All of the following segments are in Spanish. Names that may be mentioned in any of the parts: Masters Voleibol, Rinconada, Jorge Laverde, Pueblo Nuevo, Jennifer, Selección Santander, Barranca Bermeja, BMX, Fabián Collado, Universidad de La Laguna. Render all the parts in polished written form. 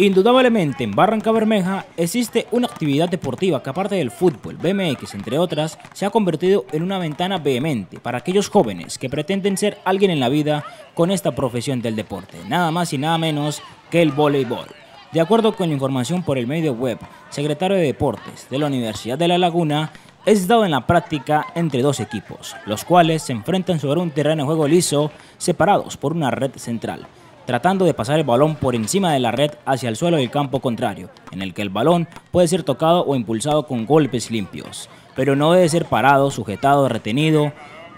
Indudablemente en Barranca Bermeja existe una actividad deportiva que aparte del fútbol, BMX entre otras, se ha convertido en una ventana vehemente para aquellos jóvenes que pretenden ser alguien en la vida con esta profesión del deporte, nada más y nada menos que el voleibol. De acuerdo con la información por el medio web, secretario de Deportes de la Universidad de La Laguna, es dado en la práctica entre dos equipos, los cuales se enfrentan sobre un terreno de juego liso separados por una red central, tratando de pasar el balón por encima de la red hacia el suelo del campo contrario, en el que el balón puede ser tocado o impulsado con golpes limpios, pero no debe ser parado, sujetado, retenido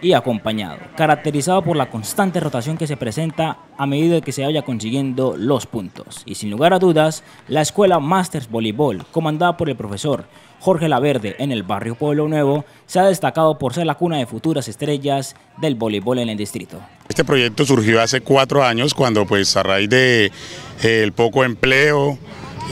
y acompañado, caracterizado por la constante rotación que se presenta a medida que se vaya consiguiendo los puntos. Y sin lugar a dudas, la escuela Masters Voleibol, comandada por el profesor Jorge Laverde en el barrio Pueblo Nuevo, se ha destacado por ser la cuna de futuras estrellas del voleibol en el distrito. Este proyecto surgió hace 4 años cuando pues a raíz de el poco empleo,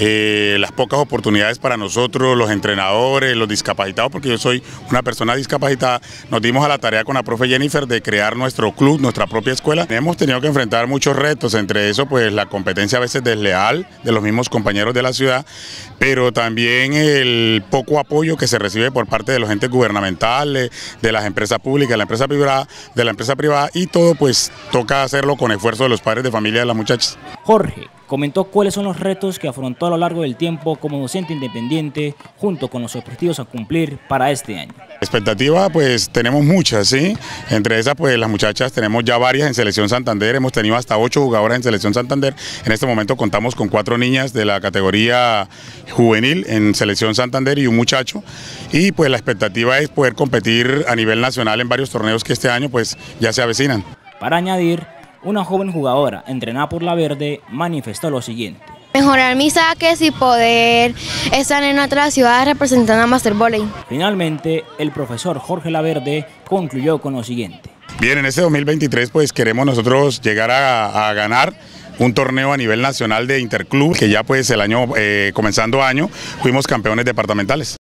las pocas oportunidades para nosotros, los entrenadores, los discapacitados, porque yo soy una persona discapacitada, nos dimos a la tarea con la profe Jennifer de crear nuestro club, nuestra propia escuela. Hemos tenido que enfrentar muchos retos, entre eso pues la competencia a veces desleal de los mismos compañeros de la ciudad, pero también el poco apoyo que se recibe por parte de los entes gubernamentales, de las empresas públicas, de la empresa privada, y todo pues toca hacerlo con esfuerzo de los padres de familia de las muchachas. Jorge comentó cuáles son los retos que afrontó a lo largo del tiempo como docente independiente, junto con los objetivos a cumplir para este año. Expectativa pues tenemos muchas, ¿sí? Entre esas pues las muchachas tenemos ya varias en Selección Santander, hemos tenido hasta 8 jugadoras en Selección Santander, en este momento contamos con 4 niñas de la categoría juvenil en Selección Santander y un muchacho, y pues la expectativa es poder competir a nivel nacional en varios torneos que este año pues ya se avecinan. Para añadir, una joven jugadora entrenada por Laverde manifestó lo siguiente. Mejorar mis saques y poder estar en otras ciudades representando a Master Volley. Finalmente, el profesor Jorge Laverde concluyó con lo siguiente. Bien, en este 2023 pues queremos nosotros llegar a ganar un torneo a nivel nacional de interclub, que ya pues el año, comenzando año, fuimos campeones departamentales.